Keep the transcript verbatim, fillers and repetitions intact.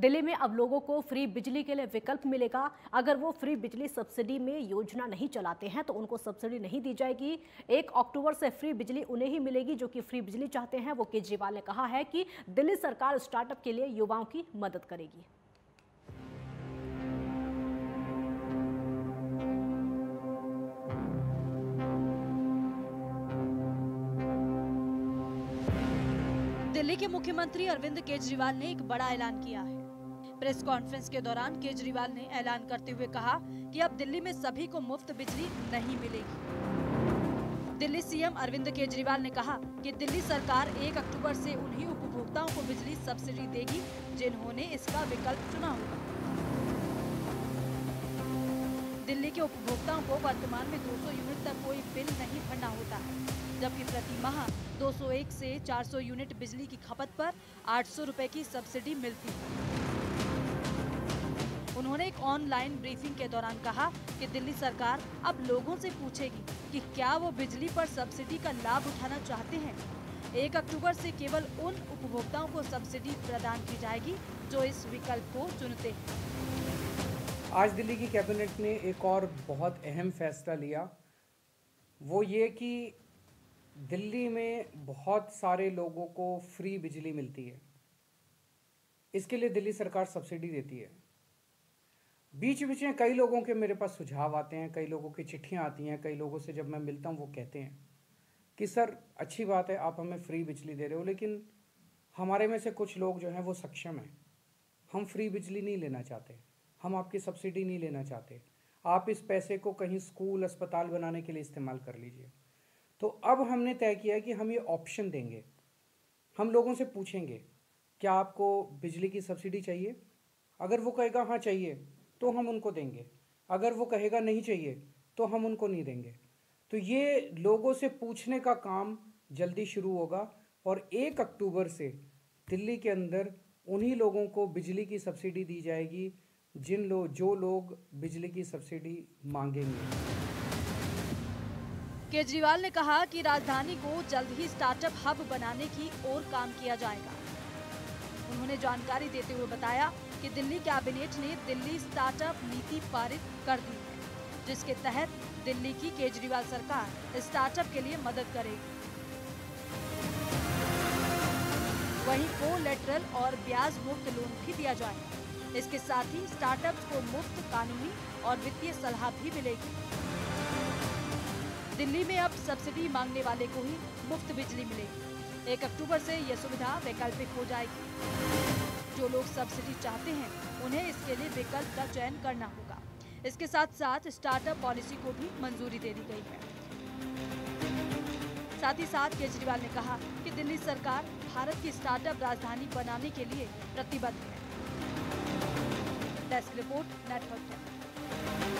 दिल्ली में अब लोगों को फ्री बिजली के लिए विकल्प मिलेगा। अगर वो फ्री बिजली सब्सिडी में योजना नहीं चलाते हैं तो उनको सब्सिडी नहीं दी जाएगी। एक अक्टूबर से फ्री बिजली उन्हें ही मिलेगी जो कि फ्री बिजली चाहते हैं। वो केजरीवाल ने कहा है कि दिल्ली सरकार स्टार्टअप के लिए युवाओं की मदद करेगी। दिल्ली के मुख्यमंत्री अरविंद केजरीवाल ने एक बड़ा ऐलान किया है। प्रेस कॉन्फ्रेंस के दौरान केजरीवाल ने ऐलान करते हुए कहा कि अब दिल्ली में सभी को मुफ्त बिजली नहीं मिलेगी। दिल्ली सीएम अरविंद केजरीवाल ने कहा कि दिल्ली सरकार एक अक्टूबर से उन्हीं उपभोक्ताओं को बिजली सब्सिडी देगी जिन्होंने इसका विकल्प चुना होगा। दिल्ली के उपभोक्ताओं को वर्तमान में दो सौ यूनिट तक कोई बिल नहीं भरना होता है, जबकि प्रति माह दो सौ एक से चार सौ यूनिट बिजली की खपत पर आठ सौ रुपए की सब्सिडी मिलती है। उन्होंने एक ऑनलाइन ब्रीफिंग के दौरान कहा कि दिल्ली सरकार अब लोगों से पूछेगी कि क्या वो बिजली पर सब्सिडी का लाभ उठाना चाहते हैं। एक अक्टूबर से केवल उन उपभोक्ताओं को सब्सिडी प्रदान की जाएगी जो इस विकल्प को चुनते हैं। आज दिल्ली की कैबिनेट ने एक और बहुत अहम फैसला लिया, वो ये कि दिल्ली में बहुत सारे लोगों को फ्री बिजली मिलती है, इसके लिए दिल्ली सरकार सब्सिडी देती है। बीच बीच में कई लोगों के मेरे पास सुझाव आते हैं, कई लोगों की चिट्ठियां आती हैं, कई लोगों से जब मैं मिलता हूं वो कहते हैं कि सर अच्छी बात है आप हमें फ्री बिजली दे रहे हो, लेकिन हमारे में से कुछ लोग जो हैं वो सक्षम हैं, हम फ्री बिजली नहीं लेना चाहते, हम आपकी सब्सिडी नहीं लेना चाहते, आप इस पैसे को कहीं स्कूल अस्पताल बनाने के लिए इस्तेमाल कर लीजिए। तो अब हमने तय किया है कि हम ये ऑप्शन देंगे, हम लोगों से पूछेंगे क्या आपको बिजली की सब्सिडी चाहिए। अगर वो कहेगा हाँ चाहिए तो हम उनको देंगे, अगर वो कहेगा नहीं चाहिए तो हम उनको नहीं देंगे। तो ये लोगों से पूछने का काम जल्दी शुरू होगा और एक अक्टूबर से दिल्ली के अंदर उन्हीं लोगों को बिजली की सब्सिडी दी जाएगी जिन लोग जो लोग बिजली की सब्सिडी मांगेंगे। केजरीवाल ने कहा कि राजधानी को जल्द ही स्टार्टअप हब बनाने की ओर काम किया जाएगा। उन्होंने जानकारी देते हुए बताया कि दिल्ली कैबिनेट ने दिल्ली स्टार्टअप नीति पारित कर दी है, जिसके तहत दिल्ली की केजरीवाल सरकार स्टार्टअप के लिए मदद करेगी। वहीं कोलैटरल और ब्याज मुक्त लोन भी दिया जाएगा। इसके साथ ही स्टार्टअप को मुफ्त कानूनी और वित्तीय सलाह भी मिलेगी। दिल्ली में अब सब्सिडी मांगने वाले को ही मुफ्त बिजली मिलेगी। एक अक्टूबर से यह सुविधा वैकल्पिक हो जाएगी। जो लोग सब्सिडी चाहते हैं उन्हें इसके लिए विकल्प का चयन करना होगा। इसके साथ साथ स्टार्टअप पॉलिसी को भी मंजूरी दे दी गई है। साथ ही साथ केजरीवाल ने कहा कि दिल्ली सरकार भारत की स्टार्टअप राजधानी बनाने के लिए प्रतिबद्ध है। Desk report, network.